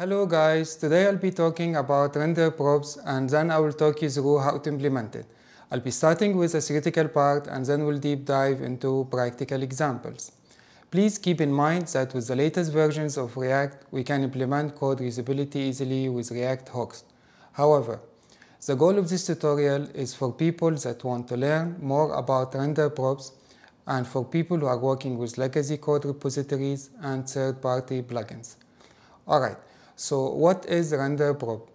Hello guys, today I'll be talking about render props and then I will talk you through how to implement it. I'll be starting with the theoretical part and then we'll deep dive into practical examples. Please keep in mind that with the latest versions of React, we can implement code reusability easily with React Hooks. However, the goal of this tutorial is for people that want to learn more about render props and for people who are working with legacy code repositories and third-party plugins. Alright, so what is render prop?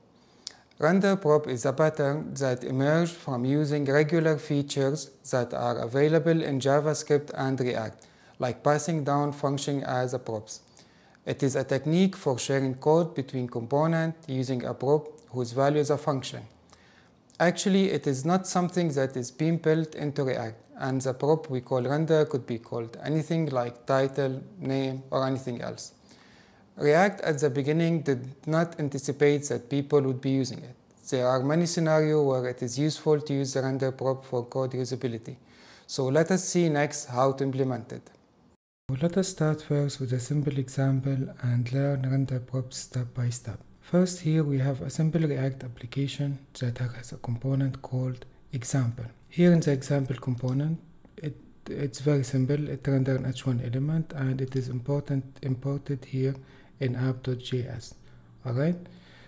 Render prop is a pattern that emerged from using regular features that are available in JavaScript and React, like passing down function as a props. It is a technique for sharing code between components using a prop whose value is a function. Actually, it is not something that is being built into React, and the prop we call render could be called anything like title, name, or anything else. React at the beginning did not anticipate that people would be using it. There are many scenarios where it is useful to use the render prop for code reusability. So let us see next how to implement it. Let us start first with a simple example and learn render props step by step. First, here we have a simple React application that has a component called example. Here in the example component, it's very simple. It renders an H1 element and it is imported here in app.js. Alright,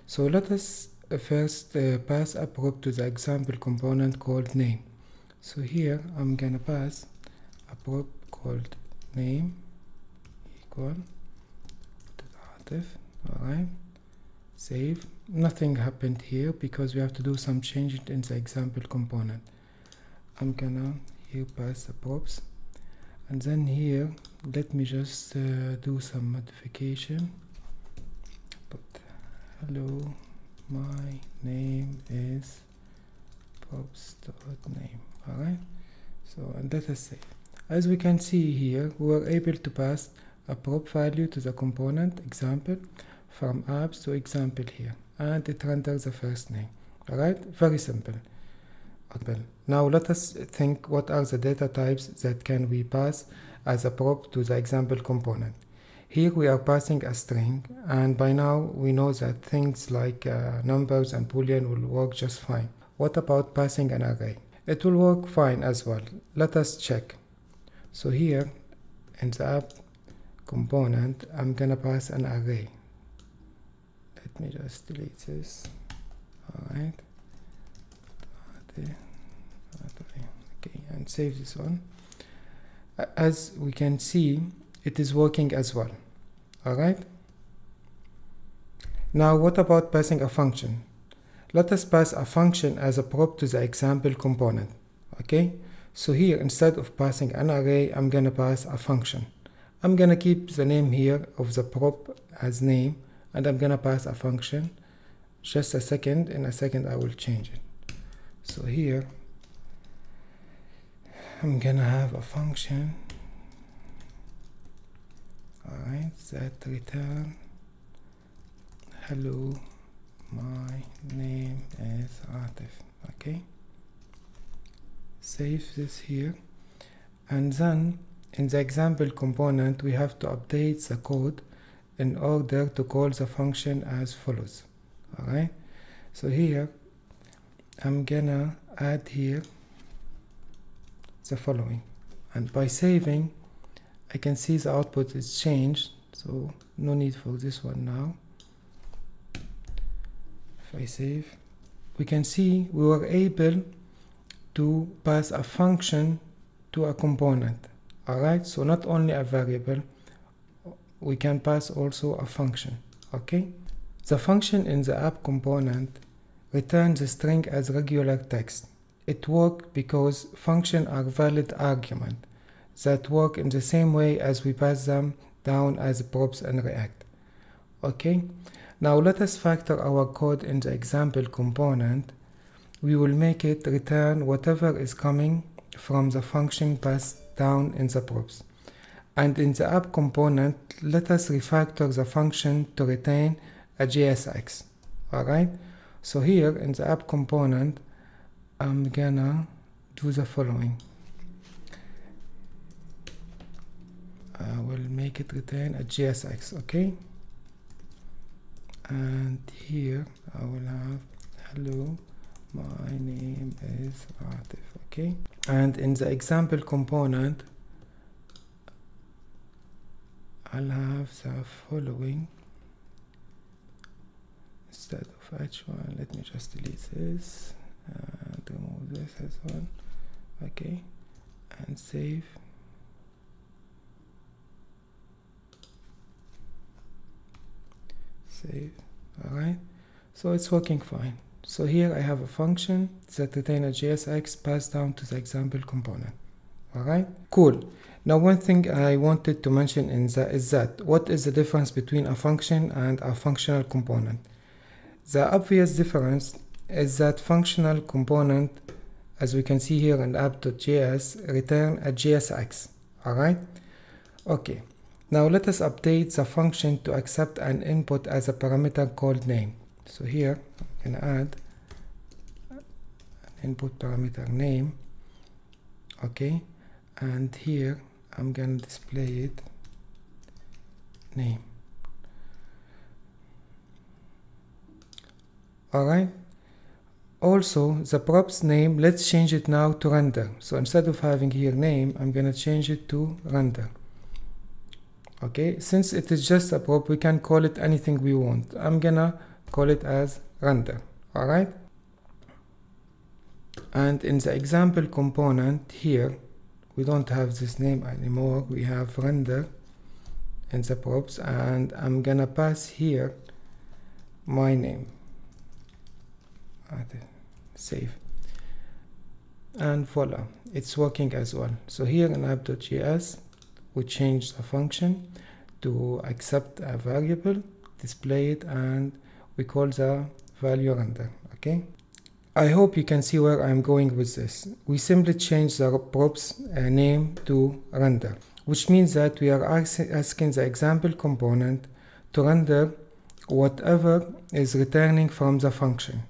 so let us first pass a prop to the example component called name. So here I'm gonna pass a prop called name equal to the alright, save. Nothing happened here because we have to do some changes in the example component. I'm gonna here pass the props and then here let me just do some modification. But hello, my name is props.name. Alright, so and let us save. As we can see here, we were able to pass a prop value to the component example from apps to example here, and it renders the first name. Alright, very simple. Now let us think what are the data types that can we pass as a prop to the example component. Here we are passing a string, and by now we know that things like numbers and boolean will work just fine. What about passing an array? It will work fine as well. Let us check. So here in the app component I'm gonna pass an array. Let me just delete this. Alright, okay, and save this one. As we can see, it is working as well. Alright, now what about passing a function? Let us pass a function as a prop to the example component. Okay, so here instead of passing an array, I'm gonna pass a function. I'm gonna keep the name here of the prop as name, and I'm gonna pass a function. Just a second, in a second I will change it. So here I'm gonna have a function, alright, that return hello, my name is Atif. Okay, save this here, and then in the example component we have to update the code in order to call the function as follows. Alright, so here I'm gonna add here the following, and by saving I can see the output is changed, so no need for this one now. If I save, we can see we were able to pass a function to a component. Alright, so not only a variable, we can pass also a function. Okay, the function in the app component returns the string as regular text. It works because functions are valid arguments that work in the same way as we pass them down as props in React. Okay, now let us factor our code in the example component. We will make it return whatever is coming from the function passed down in the props. And in the app component, let us refactor the function to retain a JSX. Alright, so here in the app component I'm gonna do the following. I will make it return a JSX. Okay, and here I will have hello, my name is Atif. Okay, and in the example component I'll have the following instead of h1. Let me just delete this and remove this as well. Okay, and save. All right, so it's working fine. So here I have a function that retains a JSX passed down to the example component. All right, cool. Now one thing I wanted to mention is that what is the difference between a function and a functional component? The obvious difference is that functional component, as we can see here in app.js, return a JSX. All right, okay. Now let us update the function to accept an input as a parameter called name. So here I'm going to add an input parameter name. Okay, and here I'm going to display it name. Alright, also the props name, let's change it now to render. So instead of having here name, I'm going to change it to render. Okay, since it is just a prop, we can call it anything we want. I'm gonna call it as render. All right, and in the example component here we don't have this name anymore, we have render in the props, and I'm gonna pass here my name. Save, and voila, it's working as well. So here in app.js we change the function to accept a variable, display it, and we call the value render. Okay, I hope you can see where I'm going with this. We simply change the props name to render, which means that we are asking the example component to render whatever is returning from the function.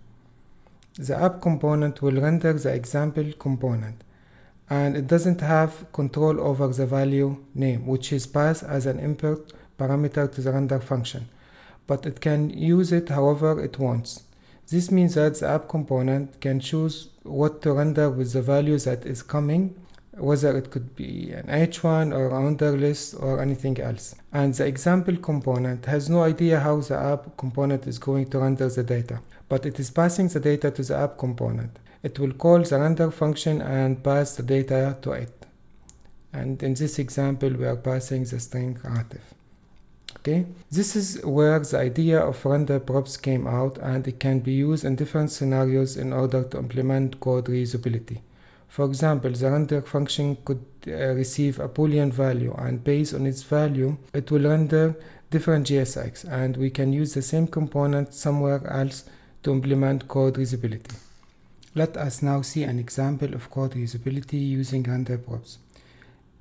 The app component will render the example component, and it doesn't have control over the value name, which is passed as an input parameter to the render function, but it can use it however it wants. This means that the app component can choose what to render with the value that is coming, whether it could be an h1 or a render list or anything else. And the example component has no idea how the app component is going to render the data, but it is passing the data to the app component. It will call the render function and pass the data to it. And in this example, we are passing the string Atif. Okay, this is where the idea of render props came out, and it can be used in different scenarios in order to implement code reusability. For example, the render function could receive a Boolean value, and based on its value, it will render different JSX, and we can use the same component somewhere else to implement code reusability. Let us now see an example of code reusability using render props.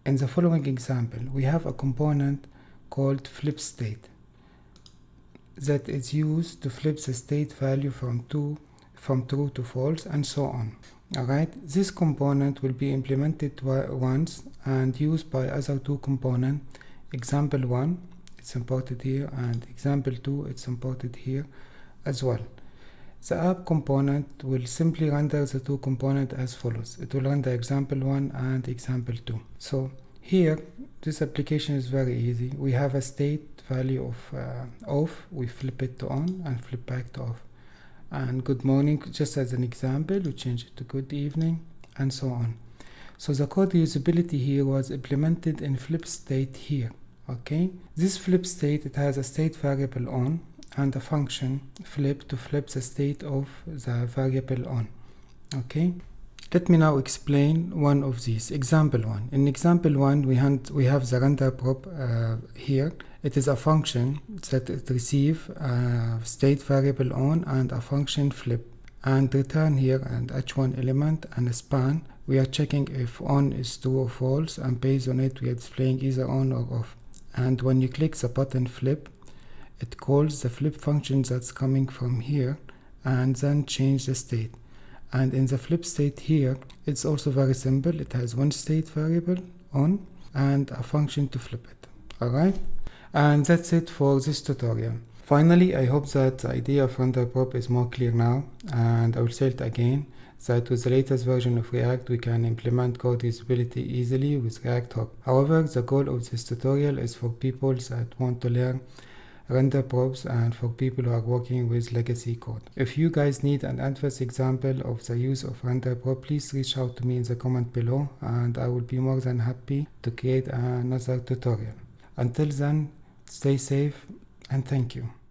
In the following example, we have a component called flip state that is used to flip the state value from true to false and so on. All right, this component will be implemented once and used by other two components. Example 1, it's imported here, and example 2, it's imported here as well. The app component will simply render the two components as follows. It will render example 1 and example 2. So here, this application is very easy. We have a state value of off, we flip it to on and flip back to off. And good morning, just as an example, we change it to good evening and so on. So the code reusability here was implemented in flip state here, okay? This flip state, it has a state variable on, and a function flip to flip the state of the variable on. Okay, let me now explain one of these. Example 1. In example 1 we have the render prop here. It is a function that it receives a state variable on and a function flip, and return here an h1 element and a span. We are checking if on is true or false, and based on it we are displaying either on or off. And when you click the button flip, it calls the flip function that's coming from here and then change the state. And in the flip state here, it's also very simple. It has one state variable on and a function to flip it. All right, and that's it for this tutorial. Finally, I hope that the idea of render prop is more clear now, and I will say it again, that with the latest version of React we can implement code usability easily with React Hooks. However, the goal of this tutorial is for people that want to learn render props and for people who are working with legacy code. If you guys need an advanced example of the use of render prop, please reach out to me in the comment below and I will be more than happy to create another tutorial. Until then, stay safe and thank you.